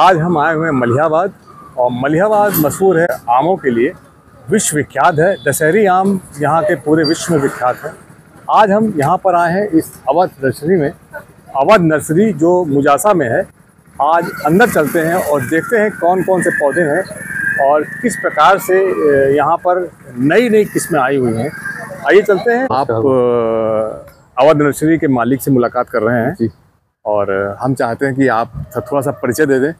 आज हम आए हुए हैं मलिहाबाद, और मलिहाबाद मशहूर है आमों के लिए, विश्व विख्यात है। दशहरी आम यहाँ के पूरे विश्व में विख्यात है। आज हम यहाँ पर आए हैं इस अवध नर्सरी में, अवध नर्सरी जो मुजासा में है। आज अंदर चलते हैं और देखते हैं कौन कौन से पौधे हैं और किस प्रकार से यहाँ पर नई नई किस्में आई हुई हैं। आइए चलते हैं। आप अवध नर्सरी के मालिक से मुलाकात कर रहे हैं और हम चाहते हैं कि आप थोड़ा सा परिचय दे दें।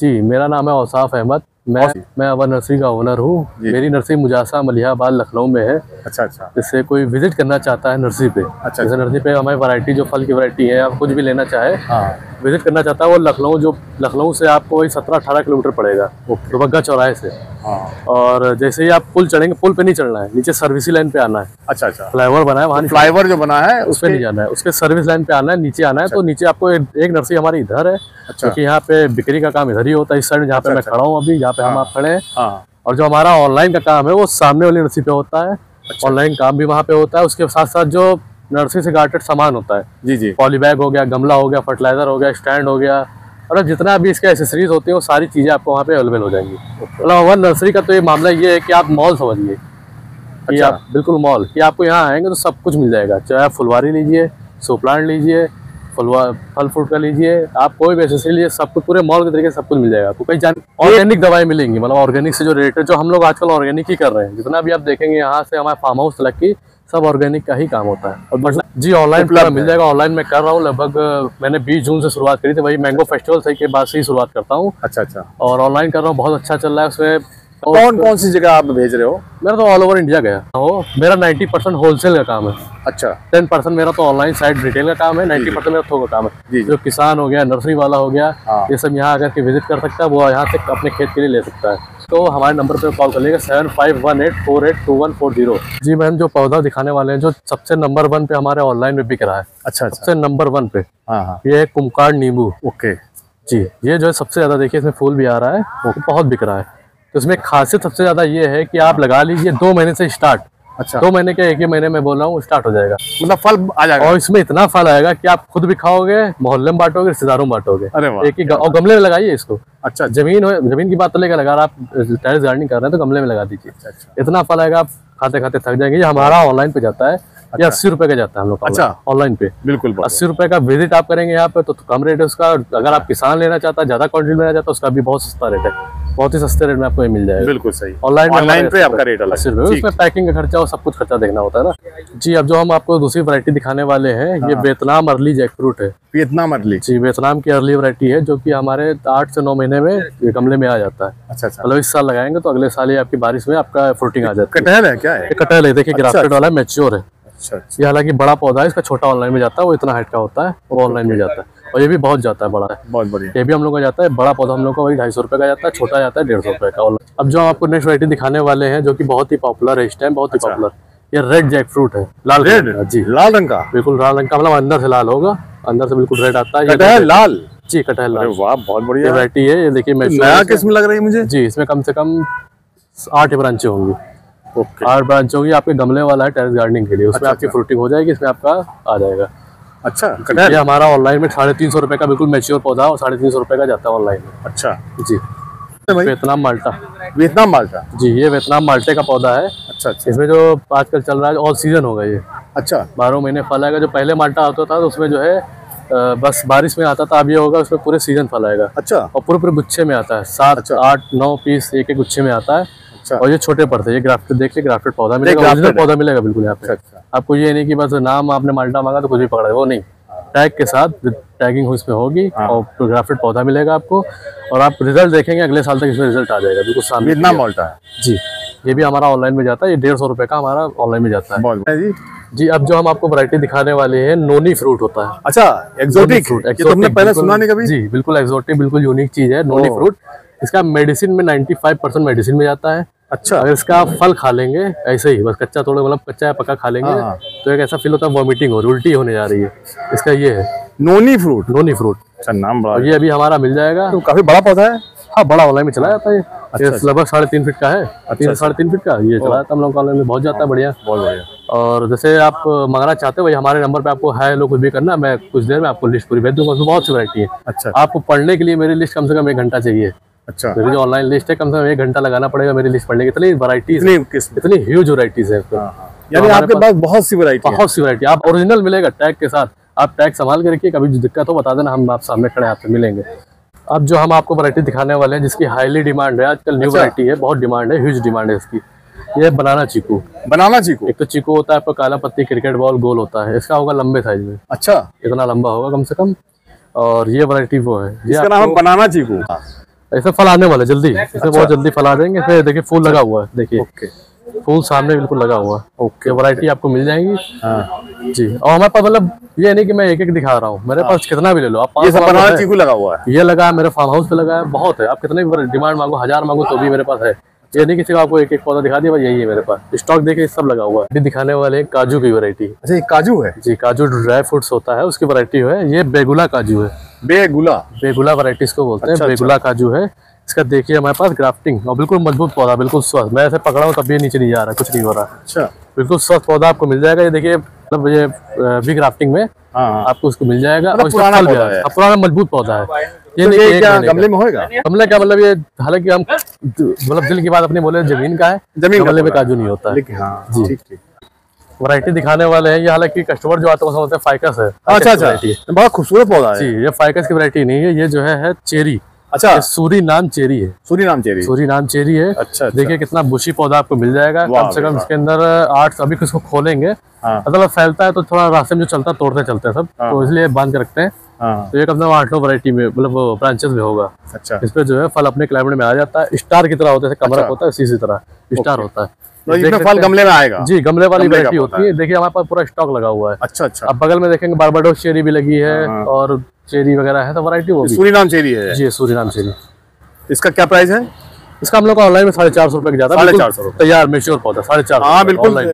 जी, मेरा नाम है औसाफ अहमद। मैं अवध नर्सरी का ओनर हूँ। मेरी नर्सरी मुजासा मलिहाबाद लखनऊ में है। अच्छा अच्छा। जिससे कोई विजिट करना चाहता है नर्सरी पे, अच्छा, जैसे नर्सरी पे हमारी वैरायटी, जो फल की वैरायटी है, आप कुछ भी लेना चाहे, हाँ, विजिट करना चाहता है वो लखनऊ, जो लखनऊ से आपको वही 17-18 किलोमीटर पड़ेगा बग्गा चौराहे से। और जैसे ही आप पुल चढ़ेंगे, पुल पे नहीं चढ़ना है, नीचे सर्विस लाइन पे आना है। अच्छा अच्छा। फ्लाईओवर बना है वहाँ, फ्लाईओवर जो बना है उस पर नहीं जाना है, उसके सर्विस लाइन पे आना है, नीचे आना है। तो नीचे आपको एक नर्सरी हमारी इधर है, क्योंकि यहाँ पे बिक्री का काम इधर ही होता है, इस साइड जहाँ पे मैं खड़ा हूँ अभी, यहाँ पे हम आप खड़े हैं। और जो हमारा ऑनलाइन का काम है वो सामने वाली नर्सरी पे होता है। ऑनलाइन काम भी वहाँ पे होता है, उसके साथ साथ जो नर्सरी से रिलेटेड सामान होता है, जी जी, पॉलीबैग हो गया, गमला हो गया, फर्टिलाइजर हो गया, स्टैंड हो गया, और जितना भी इसके एसेसरीज होते हैं वो सारी चीज़ें आपको वहाँ पे अवेलेबल हो जाएंगी। मतलब अवध नर्सरी का तो ये मामला ये है कि आप मॉल समझिए कि आप बिल्कुल मॉल कि आपको यहाँ आएंगे तो सब कुछ मिल जाएगा। चाहे आप फुलवारी लीजिए, सो प्लांट लीजिए, फल फ्रूट का लीजिए, आप कोई भी एसेसरी लीजिए, सब कुछ पूरे मॉल के तरीके से सब कुछ मिल जाएगा आपको। कहीं ऑर्गेनिक दवाएं मिलेंगी, मतलब ऑर्गेनिक से जो रिलेटेड, जो हम लोग आजकल ऑर्गेनिक ही कर रहे हैं। जितना भी आप देखेंगे यहाँ से हमारे फार्म हाउस तक की, सब ऑर्गेनिक का ही काम होता है। और जी, ऑनलाइन प्लान मिल जाएगा। ऑनलाइन मैं कर रहा हूँ, लगभग मैंने 20 जून से शुरुआत करी थी, वही मैंगो फेस्टिवल सही के बाद से ही शुरुआत करता हूँ। अच्छा अच्छा। और ऑनलाइन कर रहा हूँ, बहुत अच्छा चल रहा है। उसमें कौन कौन सी जगह आप भेज रहे हो? मेरा तो ऑल ओवर इंडिया गया हो। मेरा 90% होलसेल का काम है। अच्छा। 10% मेरा तो ऑनलाइन साइड रिटेल का काम है, 90% मेरा थोक का काम है। जो किसान हो गया, नर्सरी वाला हो गया, ये सब यहाँ आकर के विजिट कर सकता है, वो यहाँ से अपने खेत के लिए ले सकता है। तो हमारे नंबर पे कॉल कर लेगा 7518482140। जी मैम, जो पौधा दिखाने वाले हैं, जो सबसे नंबर 1 पे हमारे ऑनलाइन में बिक रहा है, अच्छा, सबसे नंबर 1 पे, हाँ, ये है कुम्भ नींबू। ओके जी, ये जो है सबसे ज्यादा, देखिए इसमें फूल भी आ रहा है, बहुत बिक रहा है। तो इसमें खासियत सबसे ज्यादा ये है कि आप लगा लीजिए 2 महीने से स्टार्ट। अच्छा। 2 महीने के, एक ही महीने में बोल रहा हूँ, स्टार्ट हो जाएगा, मतलब फल आ जाएगा। और इसमें इतना फल आएगा कि आप खुद भी खाओगे, मोहल्ले में बांटोगे, रिश्तेदारों में बांटोगे। एक ही और गमले में लगाइए इसको। अच्छा। जमीन की बात तो लेकर लगा, आप टेरेस गार्डनिंग कर रहे हैं तो गमले में लगा दीजिए, इतना फल आएगा आप खाते खाते थक जाएंगे। हमारा ऑनलाइन पे जाता है, ये 80 रुपए का जाता है हम लोग। अच्छा। ऑनलाइन पे बिल्कुल 80 रुपए का विजिट आप करेंगे यहाँ पे, तो कम रेट है उसका। अगर आप किसान लेना चाहता है, ज्यादा क्वांटिटी लेना चाहता है, उसका भी बहुत सस्ता रेट है, बहुत ही सस्ते रेट में आपको ये मिल जाएगा। बिल्कुल सही। ऑनलाइन पे आपका रेट अलग, उसमें पैकिंग का खर्चा और सब कुछ खर्चा देखना होता है ना। जी, अब जो हम आपको दूसरी वैरायटी दिखाने वाले हैं, ये वियतनाम अर्ली जैकफ्रूट है। वियतनाम अर्ली, जी, वियतनाम की अर्ली वैरायटी है, जो कि हमारे 8 से 9 महीने में गमले में आ जाता है। अच्छा अच्छा। मतलब इस साल लगाएंगे तो अगले साल ही आपकी बारिश में आपका फ्रूटिंग आ जाता है। कटहल है क्या? कटहल है, देखिए ग्राफ्टेड वाला, मैच्योर है। ये हालांकि बड़ा पौधा है, इसका छोटा ऑनलाइन में जाता है, वो इतना हाइट का होता है, वो ऑनलाइन में जाता है। और ये भी बहुत जाता है, बड़ा है, बहुत बढ़िया। ये भी हम लोग का जाता है, बड़ा पौधा हम लोग का वही 250 रुपए का जाता है, छोटा जाता है 150 रुपए का। अब जो आपको नेक्स्ट वैरायटी दिखाने वाले हैं, जो कि बहुत ही पॉपुलर है इस टाइम, बहुत ही पॉपुलर, ये रेड जैक फ्रूट है। लाल रेड, जी, लाल रंग का, बिल्कुल लाल रंग का, मतलब अंदर से लाल होगा, अंदर से बिल्कुल रेड आता है, लाल, जी, कटहल लाल। वाह, बहुत बढ़िया वैरायटी है ये। देखिए नया किस्म लग रही है मुझे। जी, इसमें कम से कम 8 ब्रांचें होंगी। Okay. 8 ब्रांच होगी, आपके गमले वाला है, टेरेस गार्डनिंग के लिए, उसमें अच्छा, आपकी फ्रूटिंग हो जाएगी, इसमें आपका आ जाएगा। अच्छा। ये हमारा ऑनलाइन में 350 रुपए का बिल्कुल मैच्योर पौधा, और 350 रुपए का जाता है ऑनलाइन में। अच्छा जी। वियतनाम माल्टा, वियतनाम माल्टा, जी, ये वियतनाम माल्टे का पौधा है। अच्छा अच्छा। इसमें जो आजकल चल रहा है, ऑल सीजन होगा ये। अच्छा। 12 महीने फल आएगा। जो पहले माल्टा होता था उसमें जो है बस बारिश में आता था, अब ये होगा उसमें पूरे सीजन फल आएगा। अच्छा। और पूरे पूरे गुच्छे में आता है, 7 8 9 पीस एक एक गुच्छे में आता है। और ये छोटे पड़ते हैं, ये ग्राफ्टेड, देखिए ग्राफ्टेड पौधा मिलेगा, ओरिजिनल पौधा मिलेगा बिल्कुल यहाँ पे। आपको ये नहीं कि बस नाम आपने माल्टा मांगा तो कुछ भी पकड़ा, वो नहीं, टैग के साथ टैगिंग इसमें होगी, और ग्राफ्टेड पौधा मिलेगा आपको, और आप रिजल्ट देखेंगे अगले साल तक, इसमें रिजल्ट आ जाएगा बिल्कुल सामने। इतना माल्टा है, जी, ये भी हमारा ऑनलाइन में जाता है, ये 150 रुपए का हमारा ऑनलाइन में जाता है। जी जी, अब जो हम आपको वैरायटी दिखाने वाले हैं, नोनी फ्रूट होता है। अच्छा, एक्सोटिक फ्रूट, तुमने पहले सुना नहीं कभी? जी बिल्कुल, एक्सोटिक, बिल्कुल यूनिक चीज है नोनी फ्रूट। इसका मेडिसिन में 95% मेडिसिन में जाता है। अच्छा। अगर इसका फल खा लेंगे ऐसे ही, बस कच्चा तोड़े, मतलब कच्चा या पका खा लेंगे, तो एक ऐसा फील होता है वॉमिटिंग हो रही, उल्टी होने जा रही है। इसका ये है नोनी फ्रूट। नोनी फ्रूट, अच्छा, नाम बड़ा। ये अभी हमारा मिल जाएगा, तो काफी बड़ा पौधा है। हाँ, बड़ा ऑनलाइन में चला जाता है। अच्छा, लगभग 3.5 फीट का है, अच्छा, 3.5 फीट का ये चला था हम लोग कॉलेज में, बहुत जाता है, बढ़िया बहुत बढ़िया। और जैसे आप मंगाना चाहते हो भाई हमारे नंबर पे आपको हाई लो कुछ भी करना, मैं कुछ देर में आपको लिस्ट पूरी भेज दूंगा, उसमें बहुत सी वैरायटी है। अच्छा, आपको पढ़ने के लिए मेरी लिस्ट कम से कम 1 घंटा चाहिए। अच्छा, मेरी जो ऑनलाइन लिस्ट है कम से कम 1 घंटा लगाना पड़ेगा मेरी लिस्ट पढ़ने के, इतनी वैरायटीज इतनी ह्यूज वैरायटीज है, यानी आपके पास बहुत सी वैरायटी। आप ओरिजिनल मिलेगा टैग के साथ, आप टैग संभाल के रखिए, कभी दिक्कत हो बता देना, हम आप सामने खड़े आपसे मिलेंगे। अब जो हम आपको वैरायटी दिखाने वाले हैं जिसकी हाईली डिमांड है आजकल, न्यू वैरायटी है, बहुत डिमांड है, ह्यूज डिमांड है इसकी, ये है बनाना चीकू। बनाना चीकू, एक तो चीकू होता है आपका काला पत्ती क्रिकेट बॉल गोल होता है, इसका होगा लंबे साइज में। अच्छा, इतना लंबा होगा कम से कम। और ये वैरायटी वो है जिसका नाम है बनाना चीकू। ऐसे फल आने वाला जल्दी, इसे बहुत जल्दी फल आ जाएंगे। फिर देखिए फूल लगा हुआ है, देखिए फूल सामने बिल्कुल लगा हुआ। ओके, वैरायटी आपको मिल जाएंगी। हाँ जी, और हमारे पास मतलब ये नहीं कि मैं एक एक दिखा रहा हूँ, मेरे पास कितना भी ले लो आप। ये बनाना चीकू लगा हुआ है, ये लगा है मेरे फार्म हाउस पे लगा है, बहुत है। आप कितने भी डिमांड मांगो, 1000 मांगो तो भी मेरे पास है। ये नहीं किसी को आपको एक एक पौधा दिखा दिया, यही है मेरे पास स्टॉक, देखिए सब लगा हुआ है। दिखाने वाले काजू की वैरायटी। अच्छा, ये काजू है जी, काजू ड्राई फ्रूट्स होता है, उसकी वैरायटी है। ये बेगुला काजू है, बेगुला वैरायटी इसको बोलते हैं, बेगुला काजू है इसका। देखिए हमारे पास ग्राफ्टिंग, और बिल्कुल मजबूत पौधा, बिल्कुल स्वस्थ, मैं ऐसे पकड़ा हूँ तब ये नीचे नहीं जा रहा, कुछ नहीं हो रहा। अच्छा, बिल्कुल स्वस्थ पौधा आपको मिल जाएगा। ये देखिए मतलब ये भी ग्राफ्टिंग में आपको उसको मिल जाएगा, और पुराना मजबूत पौधा है। ये नहीं गमले में होएगा, गमले का मतलब ये, हालांकि हम मतलब दिल की बात अपने बोले, जमीन का है, जमीन गमले में काजू नहीं होता जी। वैरायटी दिखाने वाले हैं ये, हालांकि कस्टमर जो आते हैं वो समझते हैं फाइकस है। अच्छा अच्छा, बहुत खूबसूरत पौधा है जी, ये फाइकस की वैरायटी नहीं है, ये जो है चेरी। अच्छा, सूरीनाम चेरी है, सूरीनाम चेरी है। अच्छा, देखिए कितना बुशी पौधा आपको मिल जाएगा, कम से कम इसके अंदर 8। अभी किसको खोलेंगे मतलब फैलता है तो थोड़ा रास्ते में जो चलता है तोड़ते चलते हैं सब, तो इसलिए बांध के रखते हैं। तो ये कम से कम 8-9 वैरायटी में मतलब ब्रांचेस में होगा। अच्छा, इसमें जो है फल अपने क्लाइमेट में आ जाता है, स्टार की तरह होता है, कमरक होता है, इसी तरह स्टार होता है। इसमें फल गमले में आएगा जी, गमले वाली वैरायटी होती है। देखिए हमारे पास पूरा स्टॉक लगा हुआ है। अच्छा अच्छा, अब बगल में देखेंगे बारबाडोस चेरी भी लगी है, और चेरी वगैरह है, तो वैरायटी वो भी। सूरीनाम चेरी है जी, सूरीनाम चेरी। इसका क्या प्राइस है? इसका हम लोग ऑनलाइन में 450 रुपए जाता है, 450 तैयार मेच्योर पौधा 450। हाँ बिल्कुल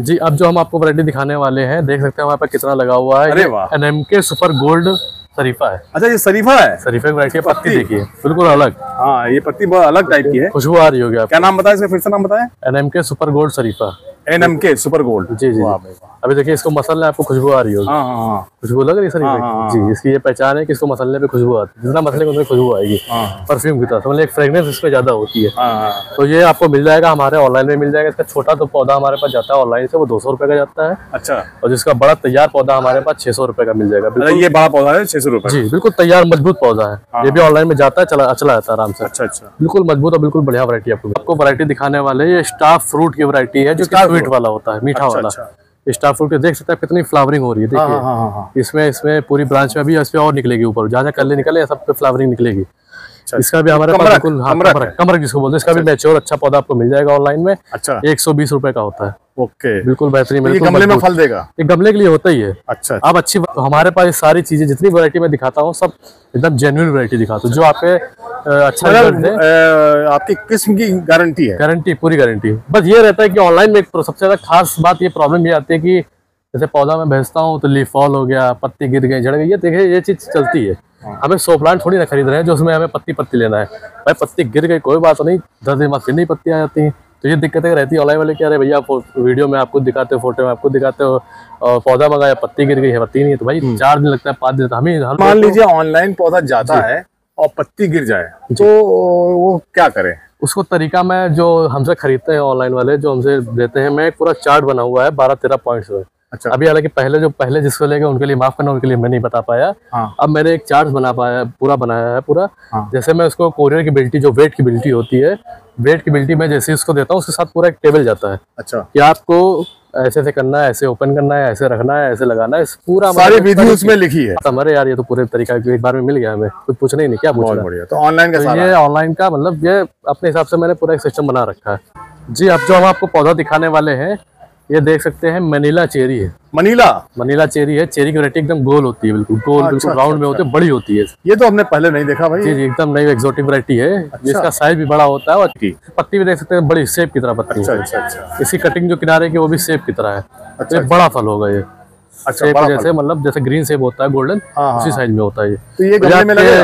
जी। अब जो हम आपको वैरायटी दिखाने वाले हैं, देख सकते हैं हमारे पास कितना लगा हुआ है। एनएमके सुपर गोल्ड शरीफा है। अच्छा, ये शरीफा है, शरीफा की वैरायटी। पत्ती देखिए बिल्कुल अलग। हाँ, ये पत्ती बहुत अलग टाइप की है, खुशबू आ रही होगी। क्या नाम बताया इसका, फिर से नाम बताया? एनएमके सुपर गोल्ड शरीफा, एनएमके सुपर गोल्ड जी जी। अभी देखिए इसको मसलने आपको खुशबू आ रही होगी। खुशबू लग रही है शरीफे जी, इसकी ये पहचान है कि इसको मसलने पे खुशबू आती है, जितना मसले को खुशबू आएगी परफ्यूम की तरह, मतलब एक फ्रेगनेंस इसमें ज्यादा होती है। तो ये आपको मिल जाएगा हमारे ऑनलाइन में मिल जाएगा। इसका छोटा तो पौधा हमारे पास जाता है ऑनलाइन से, वो 200 रुपए का जाता है। अच्छा, और जिसका बड़ा तैयार पौधा हमारे पास 600 रुपए का मिल जाएगा। ये बड़ा पौधा है 600 रुपए जी, बिल्कुल तैयार मजबूत पौधा है, ये भी ऑनलाइन में जाता है, चला जाता है आराम से। अच्छा अच्छा, बिल्कुल मजबूत और बिल्कुल बढ़िया वैरायटी। आपको वैरायटी दिखाने वाले ये स्टार फ्रूट की वैरायटी है, जो स्वीट वाला होता है, मीठा वाला स्टार फ्रूट के। देख सकते हैं कितनी फ्लावरिंग हो रही है, देखिए। इसमें पूरी ब्रांच में भी इसमें और निकलेगी, ऊपर जहाँ कल्ले निकले सब पे फ्लावरिंग निकलेगी। इसका भी हमारे पास बिल्कुल कमरक जिसको बोलते हैं, इसका भी मैच्योर अच्छा पौधा आपको मिल जाएगा ऑनलाइन में। अच्छा, 120 रुपए का होता है। ओके, बिल्कुल बेहतरीन, गमले में फल देगा, ये गमले के लिए होता ही है। अच्छा, आप अच्छी हमारे पास सारी चीजें जितनी वैरायटी में दिखाता हूँ सब एकदम जेन्युइन वैरायटी दिखाता हूँ, जो आपके अच्छा लगे। आपकी किस्म की गारंटी है, गारंटी पूरी गारंटी। बस ये रहता है कि ऑनलाइन में सबसे ज्यादा खास बात ये प्रॉब्लम ये आती है कि जैसे पौधा में भेजता हूँ तो लीफ फॉल हो गया, पत्ती गिर गई, झड़ गई, ये देखिए ये चीज चलती है। हमें सो प्लांट थोड़ी ना खरीद रहे हैं जो उसमें हमें पत्ती लेना है। भाई पत्ती गिर गई कोई बात नहीं, 10 दिन बाद फिर नहीं पत्ती आ जाती है, तो ये दिक्कतें रहती है। ऑनलाइन वाले क्या रहे भैया, आप वीडियो में आपको दिखाते हो, फोटो में आपको दिखाते हो, और पौधा मंगाया पत्ती गिर गई है, पत्ती नहीं है, तो भाई 4 दिन लगता है, 5 दिन। हमें मान लीजिए ऑनलाइन पौधा जाता है और पत्ती गिर जाए तो वो क्या करें? उसको तरीका मैं जो हमसे खरीदते हैं ऑनलाइन वाले जो हमसे देते हैं, मैं पूरा चार्ट बना हुआ है 12-13 पॉइंट्स में। अच्छा, अभी हालांकि पहले जिसको लेके उनके लिए माफ करना, उनके लिए मैं नहीं बता पाया। अब मैंने एक चार्ट बनाया है पूरा। जैसे मैं उसको कोरियर की बिल्टी जो वेट की बिल्टी होती है, वेट की बिल्टी मैं जैसे उसको देता हूँ उसके साथ पूरा एक टेबल जाता है। अच्छा, कि आपको ऐसे करना है, ऐसे ओपन करना है, ऐसे रखना है, ऐसे लगाना है, पूरा सारी विधि उसमें लिखी है। हमारे यार ये तो पूरे तरीका एक बार में मिल गया, हमें कुछ पूछना ही नहीं, क्या पूछना। तो ऑनलाइन का मतलब ये अपने हिसाब से मैंने पूरा एक सिस्टम बना रखा है जी। अब जो हम आपको पौधा दिखाने वाले हैं ये देख सकते हैं मनीला चेरी है। मनीला चेरी है, चेरी की वैरायटी एकदम गोल होती है, बिल्कुल गोल, बिल्कुल राउंड में होते हैं, बड़ी होती है। ये तो हमने पहले नहीं देखा भाई जी, एकदम नई एक्सोटिक वैरायटी है। इसका साइज भी बड़ा होता है, और पत्ती भी देख सकते हैं बड़ी सेब की तरह पत्ती है। इसकी कटिंग जो किनारे की वो भी सेब की तरह है, बड़ा फल होगा ये। सेब जैसे, मतलब जैसे ग्रीन सेब होता है गोल्डन, उसी साइज में होता है। तो ये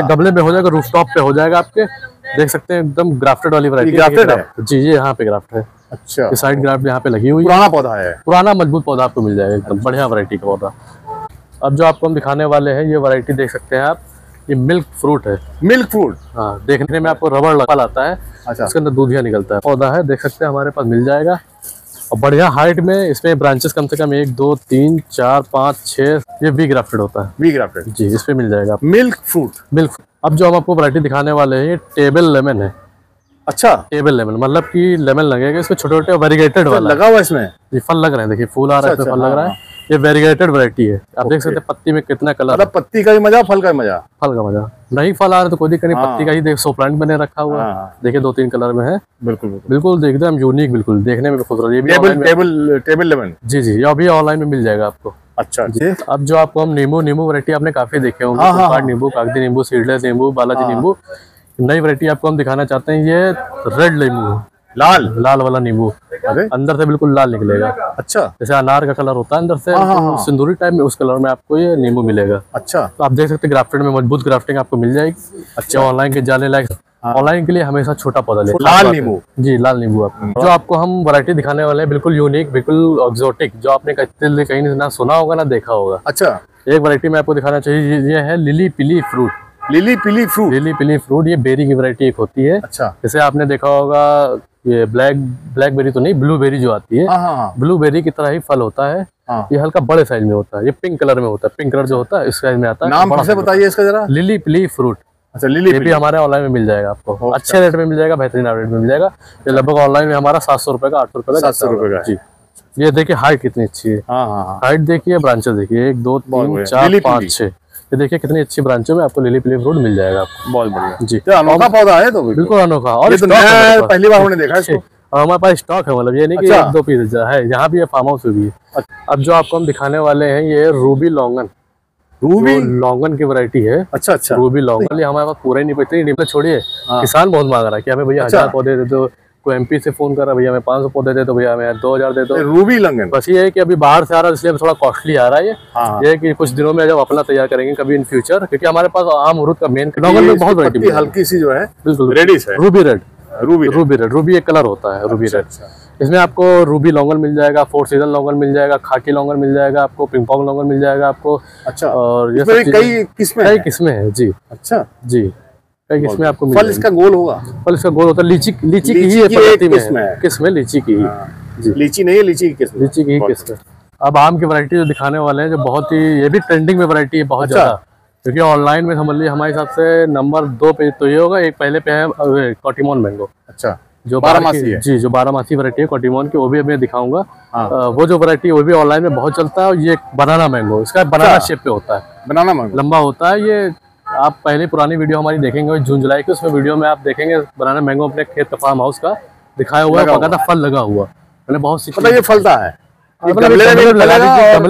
गमले में हो जाएगा, रूफ टॉप पे हो जाएगा, आपके देख सकते हैं एकदम ग्राफ्टेड वाली वैरायटी। जी ये यहाँ पे ग्राफ्ट है। अच्छा, साइड ग्राफ्ट यहाँ पे लगी हुई, पुराना पौधा है, पुराना मजबूत पौधा आपको मिल जाएगा, एकदम बढ़िया वैरायटी का पौधा। अब जो आपको हम दिखाने वाले हैं ये वैरायटी देख सकते हैं आप, ये मिल्क फ्रूट है। मिल्क फ्रूट, हाँ, देखने में आपको रबड़ लगा लाता है। अच्छा, इसके अंदर दूधिया निकलता है, पौधा है, देख सकते हैं हमारे पास मिल जाएगा। और बढ़िया हाइट में, इसमें ब्रांचेस कम से कम 1 2 3 4 5 6, ये वी ग्राफ्टेड होता है, वी ग्राफ्टेड। जी इसमें मिल जाएगा मिल्क फ्रूट। मिल्क, अब जो हम आपको वैरायटी दिखाने वाले हैं ये टेबल लेमन है। अच्छा, टेबल लेमन मतलब कि लेमन लगेगा इसमें, छोटे छोटे वेरीगेटेड वाला लगा हुआ है इसमें, ये फल लग रहे हैं, देखिए फूल आ रहा है, इसमें फल लग रहा है। ये वेरीगेटेड वैरायटी है, आप देख सकते हैं पत्ती में कितना कलर, मतलब पत्ती का ही मजा, फल का ही मजा, फल का मजा। नहीं फल आ रहा तो कोई दिक्कत नहीं, पत्ती का ही देख, सो प्लांट बने रखा हुआ है, देखिए 2-3 कलर में है, बिल्कुल बिल्कुल एकदम यूनिक, बिल्कुल देखने में खूबसूरत। टेबल लेमन, जी जी, अभी ऑनलाइन में मिल जाएगा आपको। अच्छा जी, अब जो आपको हम नींबू वैरायटी आपने काफी देखे होंगे, नींबू, कागदी नींबू, सीडलेस नींबू, बालाजी नींबू, नई वैरायटी आपको हम दिखाना चाहते हैं। ये रेड नींबू, लाल लाल वाला नींबू, अंदर से बिल्कुल लाल निकलेगा। अच्छा, जैसे अनार का कलर होता है अंदर से, तो सिंदूरी टाइप में, उस कलर में आपको ये नींबू मिलेगा। अच्छा, तो आप देख सकते हैं ग्राफ्टेड में मजबूत ग्राफ्टिंग आपको मिल जाएगी। अच्छा, ऑनलाइन के जाने लायक, ऑनलाइन के लिए हमेशा छोटा पौधा ले, लाल नींबू। जी लाल नींबू आपको, जो आपको हम वैरायटी दिखाने वाले हैं बिल्कुल यूनिक, बिल्कुल एक्सोटिक, जो आपने कहीं ना सुना होगा ना देखा होगा। अच्छा, एक वैरायटी में आपको दिखाना चाहिए, ये है lilly pilly fruit. Lilly pilly fruit, lilly pilly fruit, ये बेरी की वैरायटी एक होती है। अच्छा, जैसे आपने देखा होगा ये ब्लैकबेरी तो नहीं, ब्लूबेरी जो आती है, ब्लूबेरी की तरह ही फल होता है। ये हल्का बड़े साइज में होता है, ये पिंक कलर में होता है, पिंक कलर जो होता है इस साइज में आता है। नाम कैसे बताइए इसका जरा, लिली पिली फ्रूट। अच्छा, लिली, ये भी हमारे ऑनलाइन में मिल जाएगा आपको, अच्छे रेट में मिल जाएगा, बेहतरीन रेट में मिल जाएगा। ये लगभग ऑनलाइन में हमारा 700 रुपए का, 800 रुपए का, 700 रुपए का। जी, ये देखिए हाइट कितनी अच्छी है, हाइट देखिए, ब्रांचेस देखिए, 1 2 3 4 5 6, ये देखिए कितनी अच्छी ब्रांचों में आपको लिली पिली फ्रूट मिल जाएगा आपको, बहुत बढ़िया। जी, अनोखा पौधा है, तो बिल्कुल अनोखा, और ये तो पहली बार हमने देखा इसको, हमारे पास स्टॉक है, मतलब ये नहीं कि 1-2 पीस है, यहाँ भी है, फार्म हाउस भी है। अब जो आपको हम दिखाने वाले हैं ये रूबी लॉन्गन, रूबी लॉन्गन की वैरायटी है। अच्छा अच्छा, रूबी लॉन्गन, ये हमारे पास पूरा ही नहीं पकती, डिप्ले छोड़िए, किसान बहुत मांग रहा है कि हमें भैया 1000 पौधे दे दो, कोई एमपी से फोन कर रहा है भैया हमें 500 पौधे दे दो, भैया हमें 2000 दे दो। रूबी लॉन्गन बस ये है कि अभी बाहर से आ रहा है इसलिए थोड़ा कॉस्टली आ रहा है, ये है कि कुछ दिनों में जब अपना तैयार करेंगे कभी इन फ्यूचर, क्योंकि हमारे पास आम अमरूद का मेन लॉन्गन में बहुत वैरायटी हल्की सी जो है बिल्कुल रेडिश है, ruby red, ruby red, ruby एक कलर होता है, रूबी रेड। इसमें आपको रूबी लॉन्गन मिल जाएगा, फोर सीजन लॉन्गन मिल जाएगा, खाकी लॉन्गन मिल जाएगा आपको, पिंपोल लॉन्गन मिल जाएगा आपको। अच्छा, और ये कई किस्में, कई किस्में हैं। जी अच्छा जी, इसमें आपको फल इसका गोल होगा, फल इसका गोल होता है, लीची, लीची की ही प्रजाति में, किस्म है लीची की ही, लीची नहीं है, लीची की किस्म, लीची की ही किस्म। अब आम की वैरायटी जो दिखाने वाले हैं, जो बहुत ही, ये भी ट्रेंडिंग में वैरायटी है बहुत ज्यादा, क्योंकि ऑनलाइन में समझ लीजिए हमारे हिसाब से नंबर 2 पे तो ये होगा, एक पहले पे है कोटिमोन मैंगो। अच्छा, जो 12 मासी है। जी, जो 12 मासी वैरायटी है कोटिमोन की, वो भी मैं दिखाऊंगा। वो जो वैरायटी वो भी ऑनलाइन में बहुत चलता है। और ये बनाना मैंगो, इसका बनाना शेप पे होता है, बनाना मैंगो लंबा होता है। ये आप पहले पुरानी वीडियो हमारी देखेंगे जून जुलाई की, उसमें वीडियो में आप देखेंगे बनाना मैंगो अपने खेत का फार्म हाउस का दिखाया हुआ है, पका था, फल लगा हुआ, मैंने बहुत मतलब ये फलता है, गमले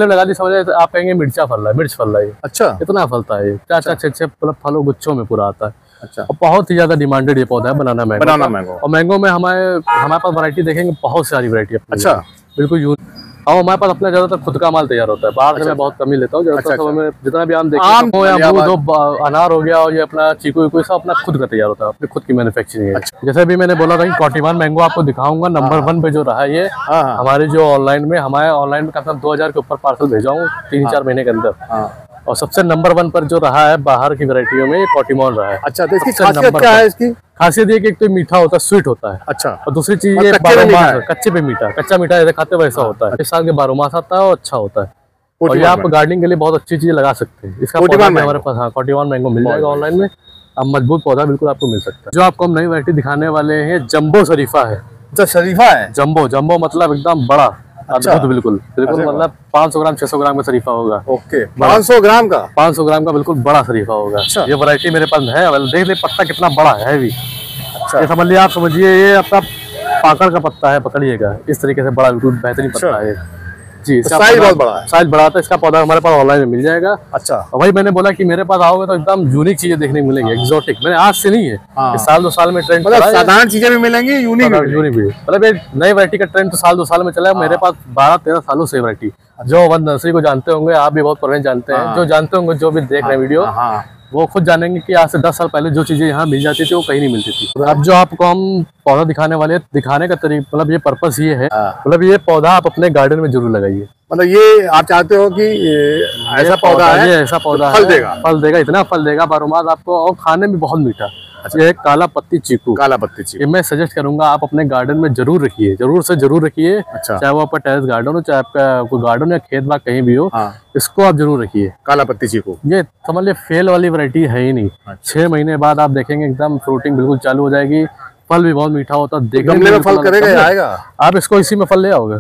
लगा दी समझ, आप कहेंगे मिर्चा फल रहा है, मिर्च फल रहा है। अच्छा, इतना फलता है, 4-4 6 मतलब फलों गुच्छों में पूरा आता है। अच्छा, बहुत ही ज्यादा डिमांडेड ये पौधा है बनाना मैंगो। बनाना मैंगो, और मैंगो में हमारे पास वैरायटी देखेंगे, बहुत सारी वैरायटी। अच्छा, बिल्कुल यूनिक। और हमारे पास अपना ज्यादातर खुद का माल तैयार होता है, बाहर से मैं बहुत कम ही लेता हूँ। ज्यादातर जितना भी आम देखिए, अनार हो गया और ये अपना चीकू सब अपना खुद का तैयार होता है, अपनी खुद की मैन्युफैक्चरिंग है। जैसे भी मैंने बोला था कि कोटिमन मैंगो आपको दिखाऊंगा, नंबर 1 पे जो रहा ये हमारे जो ऑनलाइन में, हमारे ऑनलाइन में कम 2000 के ऊपर पार्सल भेजा हूँ 3-4 महीने के अंदर, और सबसे नंबर 1 पर जो रहा है बाहर की वैरायटियों में ये कोटिमोन रहा है। अच्छा, तो इसकी खासियत क्या है? इसकी खासियत ये कि एक तो मीठा होता है, स्वीट होता है। अच्छा, और दूसरी चीज ये 12 मास, कच्चे पे मीठा, कच्चा मीठा जैसे खाते वैसा होता है, इस साल के 12 मास आता है और अच्छा होता है। और ये आप गार्डनिंग के लिए बहुत अच्छी चीज लगा सकते हैं। इसका हमारे पास कोटिमोन मैंगो मिल जाएगा ऑनलाइन में, अब मजबूत पौधा बिल्कुल आपको मिल सकता है। जो आपको हम नई वैरायटी दिखाने वाले हैं जम्बो शरीफा है। अच्छा, शरीफा है, जम्बो, जम्बो मतलब एकदम बड़ा। अच्छा, बिल्कुल बिल्कुल, मतलब 500 ग्राम 600 ग्राम का शरीफा होगा। ओके, 500 ग्राम का, 500 ग्राम का बिल्कुल बड़ा शरीफा होगा। अच्छा, ये वैरायटी मेरे पास है, देख ले पत्ता कितना बड़ा है भी। अच्छा, ये समझ लिया आप, समझिए ये आपका पाकड़ का पत्ता है, पकड़िएगा इस तरीके से बड़ा, बिल्कुल बेहतरीन पत्ता है। जी, साइज बहुत बड़ा है, साइज बड़ा था। इसका पौधा हमारे पास ऑनलाइन में मिल जाएगा। अच्छा, वही मैंने बोला कि मेरे पास आओगे तो एकदम यूनिक चीजें देखने को मिलेंगी, एक्सोटिक। मैंने आज से नहीं है, साल दो साल में ट्रेंड, साधारण चीजें भी मिलेंगी, यूनिक भी। मतलब एक नई वैरायटी का ट्रेंड तो साल दो साल में चला है। मेरे पास 12-13 सालों से वैरायटी, जो अवध नर्सरी को जानते होंगे आप भी बहुत पुराने जानते हैं, जो जानते होंगे जो भी देख रहे हैं वीडियो वो खुद जानेंगे कि आज से 10 साल पहले जो चीजें यहाँ मिल जाती थी वो कहीं नहीं मिलती थी। अब जो आपको हम पौधा दिखाने वाले, दिखाने का तरीका मतलब ये पर्पस ये है, मतलब ये पौधा आप अपने गार्डन में जरूर लगाइए। मतलब ये आप चाहते हो कि ऐसा पौधा है, ऐसा पौधा फल देगा, फल देगा, इतना फल देगा बारमास आपको, और खाने में बहुत मीठा। ये काला पत्ती चीकू, काला पत्ती चीकू, ये मैं सजेस्ट करूंगा आप अपने गार्डन में जरूर रखिए, जरूर से जरूर रखिए। अच्छा। चाहे वो आपका टेरेस गार्डन हो, चाहे आपका कोई गार्डन या खेत बाग कहीं भी हो, इसको आप जरूर रखिए। काला पत्ती चीकू ये समझ लीजिए फेल वाली वैरायटी है ही नहीं। अच्छा। 6 महीने बाद आप देखेंगे एकदम फ्रूटिंग बिल्कुल चालू हो जाएगी, फल भी बहुत मीठा होता है, देखने में फल करेगा। आप इसको इसी में फल ले आओगे।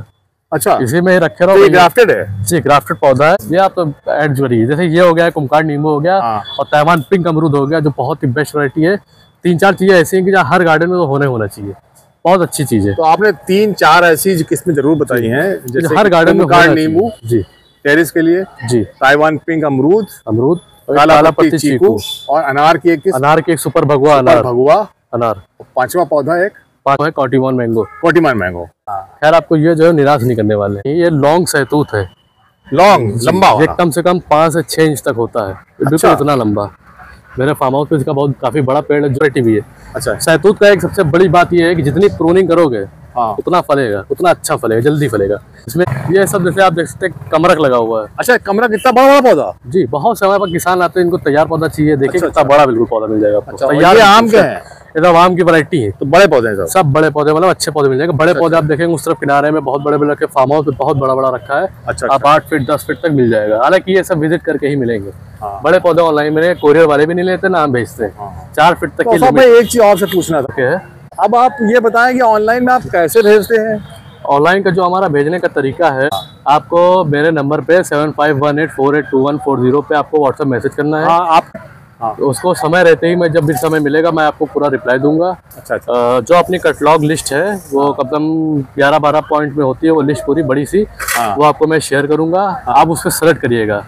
अच्छा, इसी में रखे रहो। ग्राफ्टेड है जी, ग्राफ्टेड पौधा है ये। आप एडजरी जैसे ये हो गया, कुंभकार नींबू हो गया और ताइवान पिंक अमरूद हो गया, जो बहुत ही बेस्ट वैरायटी है। 3-4 चीजें ऐसी हैं कि जहाँ हर गार्डन में तो होना चाहिए, बहुत अच्छी चीज है। तो आपने 3-4 ऐसी किस्में जरूर बताई हैं, जैसे हर गार्डन में नींबू जी टेरिस के लिए जी, ताइवान पिंक अमरूद, काला पत्ती चीकू और अनार की एक सुपर भगवा अनार। पांचवा पौधा एक है कोटिमॉन मैंगो। कोटिमॉन मैंगो, खैर आपको ये जो है निराश नहीं करने वाले। ये लॉन्ग सहतूत है, लॉन्ग लंबा, ये कम से कम 5 से 6 इंच तक होता है। बिल्कुल इतना लंबा। मेरे फार्म हाउस पे इसका बहुत काफी बड़ा पेड़ है, जो भी है। अच्छा, सहतूत का एक सबसे बड़ी बात ये है कि जितनी प्रूनिंग करोगे उतना फलेगा, उतना अच्छा फलेगा, जल्दी फलेगा। इसमें ये सब जैसे आप देख सकते हैं कमरक लगा हुआ है। अच्छा, कमरक इतना बड़ा पौधा जी, बहुत समय पर किसान आते हैं, इनको तैयार पौधा चाहिए। देखिए कितना बड़ा बिल्कुल पौधा मिल जाएगा आपको। तैयार आम का है, इधर आम की वैरायटी है, तो बड़े पौधे हैं, सब बड़े पौधे, मतलब अच्छे पौधे मिल जाएंगे। बड़े पौधे आप देखेंगे उस तरफ किनारे में बहुत बड़े बड़े रखे, फार्म हाउस में बहुत बड़ा बड़ा रखा है। अच्छा, आप 8 फीट 10 फीट तक मिल जाएगा। हालांकि ये सब विजिट करके ही मिलेंगे। बड़े पौधे ऑनलाइन में कोरियर वाले भी नहीं लेते, ना हम भेजते हैं। 4 फीट तक के। एक चीज और से पूछना था, अब आप ये बताएं कि ऑनलाइन में आप कैसे भेजते हैं? ऑनलाइन का जो हमारा भेजने का तरीका है, आपको मेरे नंबर पे 7518482140 पे आपको व्हाट्सएप मैसेज करना है। तो उसको समय रहते ही, मैं जब भी समय मिलेगा मैं आपको पूरा रिप्लाई दूंगा। अच्छा। जो अपनी कैटलॉग लिस्ट है वो कम से कम 11-12 पॉइंट में होती है, वो लिस्ट पूरी बड़ी सी, वो आपको मैं शेयर करूंगा। आप उसको सेलेक्ट करिएगा।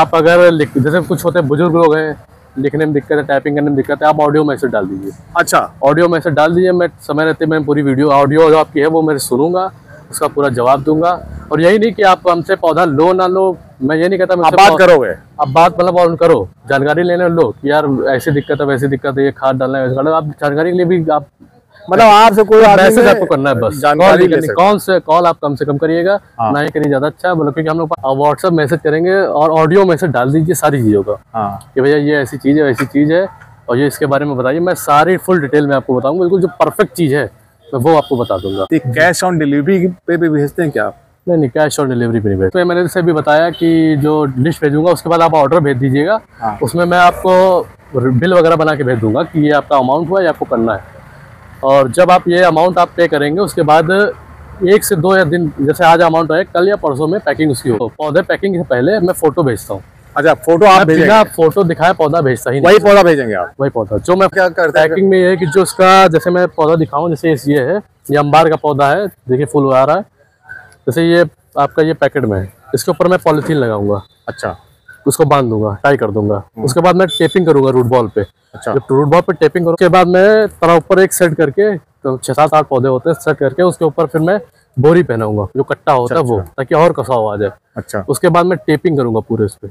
आप अगर जैसे कुछ होते हैं बुजुर्ग लोग हैं, लिखने में दिक्कत है, टाइपिंग करने में दिक्कत है, आप ऑडियो मैसेज डाल दीजिए। अच्छा, ऑडियो मैसेज डाल दीजिए। मैं समय रहते मैं पूरी वीडियो ऑडियो जो आपकी है वो मैं सुनूंगा, उसका पूरा जवाब दूंगा। और यही नहीं कि आप हमसे पौधा लो ना लो, मैं ये नहीं कहता, मैं आप बात करोगे, आप बात मतलब और करो, जानकारी लेने लो कि यार ऐसी दिक्कत है, वैसी दिक्कत है, ये खाद डालना है, आप जानकारी के लिए भी आप मतलब आपसे कोई मैसेज आपको करना है, बस जानकारी लेनी। कॉल से कॉल आप कम से कम करिएगा, ना ही करिए ज्यादा अच्छा, मतलब क्योंकि हम लोग व्हाट्सएप मैसेज करेंगे और ऑडियो मैसेज डाल दीजिए सारी चीजों का कि भैया ये ऐसी चीज है, वैसी चीज है, और ये इसके बारे में बताइए। मैं सारी फुल डिटेल में आपको बताऊंगा, बिल्कुल जो परफेक्ट चीज है मैं वो आपको बता दूंगा। कैश ऑन डिलीवरी पे भी भेजते हैं क्या आप? नहीं, कैश ऑन डिलीवरी पे नहीं भेजते। मैंने जैसे भी बताया कि जो लिस्ट भेजूंगा उसके बाद आप ऑर्डर भेज दीजिएगा, उसमें मैं आपको बिल वगैरह बना के भेज दूंगा कि ये आपका अमाउंट हुआ, ये आपको करना है। और जब आप ये अमाउंट आप पे करेंगे उसके बाद 1 से 2 दिन, जैसे आज अमाउंट है, कल या परसों में पैकिंग उसकी हो। पौधे पैकिंग से पहले मैं फोटो भेजता हूँ। अच्छा, फोटो आप भेजेंगे? फोटो दिखाए पौधा भेजता ही नहीं, वही पौधा भेजेंगे आप? वही पौधा जो मैं क्या करता है पैकिंग में, ये है कि जो उसका जैसे मैं पौधा दिखाऊँ, जैसे ये है, ये अंबार का पौधा है, देखिए फूल आ रहा है। जैसे ये आपका ये पैकेट में है, इसके ऊपर मैं पॉलीथीन लगाऊंगा। अच्छा, उसको बांध दूंगा, टाई कर दूंगा, उसके बाद मैं टेपिंग करूंगा रूट बॉल पे। अच्छा, जब रूट बॉल पे टेपिंग करूंगा उसके बाद मैं तरह ऊपर एक सेट करके, तो 6-7-8 पौधे होते हैं, सेट करके उसके ऊपर फिर मैं बोरी पहनाऊंगा, जो कट्टा होता है वो, ताकि और कसा हुआ आ जाए। अच्छा, उसके बाद मैं टेपिंग करूंगा पूरे उस पर,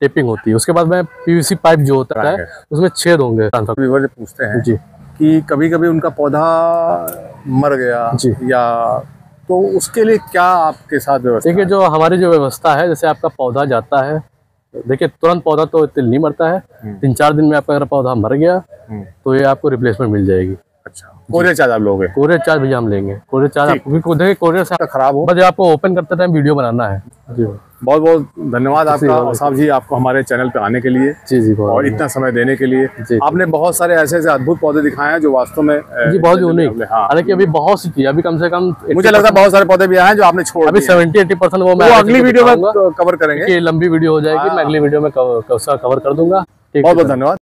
टेपिंग होती है। उसके बाद मैं पीवीसी पाइप जो होता है उसमें छेद होंगे। पूछते हैं जी कि कभी कभी उनका पौधा मर गया या, तो उसके लिए क्या आपके साथ व्यवस्था? देखिए, जो हमारी जो व्यवस्था है, जैसे आपका पौधा जाता है, देखिए तुरंत पौधा तो इतने नहीं मरता है, 3-4 दिन में आपका अगर पौधा मर गया तो ये आपको रिप्लेसमेंट मिल जाएगी। अच्छा, कोरियर चार्ज आप लोगे? कोरियर चार्ज भैया हम लेंगे, कोरियर चार्ज आपको, देखिए कोरियर से खराब हो, बस आपको ओपन करते टाइम वीडियो बनाना है। बहुत बहुत धन्यवाद आपका औसाफ जी, आपको हमारे चैनल पे आने के लिए जी और इतना समय देने के लिए। आपने बहुत सारे ऐसे अद्भुत पौधे दिखाए हैं जो वास्तव में जी बहुत यूनिक। हालांकि अभी बहुत सी चीज, अभी कम से कम मुझे लगता है बहुत सारे पौधे भी आए हैं जो आपने छोड़, अभी 70-80% वो मैं अगली वीडियो में कवर करेंगे, लंबी वीडियो हो जाएगी, मैं अगली वीडियो में कवर कर दूंगा। बहुत बहुत धन्यवाद।